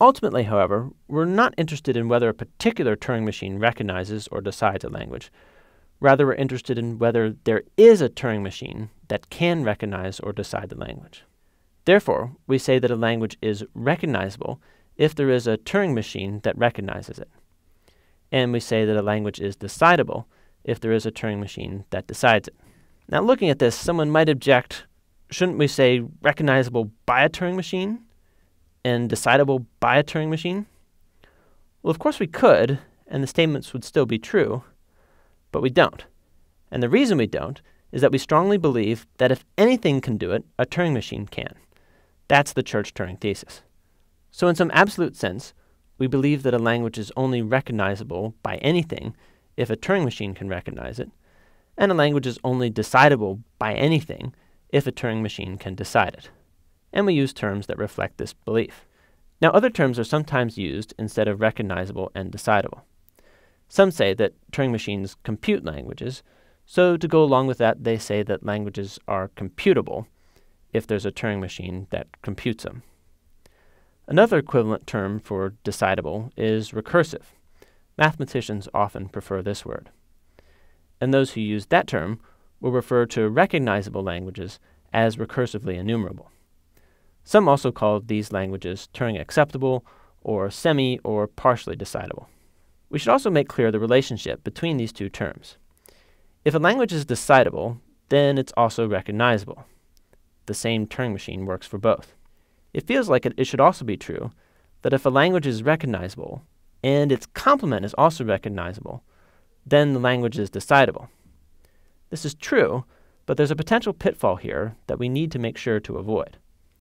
Ultimately, however, we're not interested in whether a particular Turing machine recognizes or decides a language. Rather, we're interested in whether there is a Turing machine that can recognize or decide the language. Therefore, we say that a language is recognizable if there is a Turing machine that recognizes it. And we say that a language is decidable if there is a Turing machine that decides it. Now, looking at this, someone might object, shouldn't we say recognizable by a Turing machine and decidable by a Turing machine? Well, of course we could, and the statements would still be true, but we don't. And the reason we don't is that we strongly believe that if anything can do it, a Turing machine can. That's the Church-Turing thesis. So in some absolute sense, we believe that a language is only recognizable by anything if a Turing machine can recognize it, and a language is only decidable by anything if a Turing machine can decide it. And we use terms that reflect this belief. Now, other terms are sometimes used instead of recognizable and decidable. Some say that Turing machines compute languages, so to go along with that, they say that languages are computable if there's a Turing machine that computes them. Another equivalent term for decidable is recursive. Mathematicians often prefer this word. And those who use that term will refer to recognizable languages as recursively enumerable. Some also call these languages Turing acceptable or semi or partially decidable. We should also make clear the relationship between these two terms. If a language is decidable, then it's also recognizable. The same Turing machine works for both. It feels like it should also be true that if a language is recognizable and its complement is also recognizable, then the language is decidable. This is true, but there's a potential pitfall here that we need to make sure to avoid.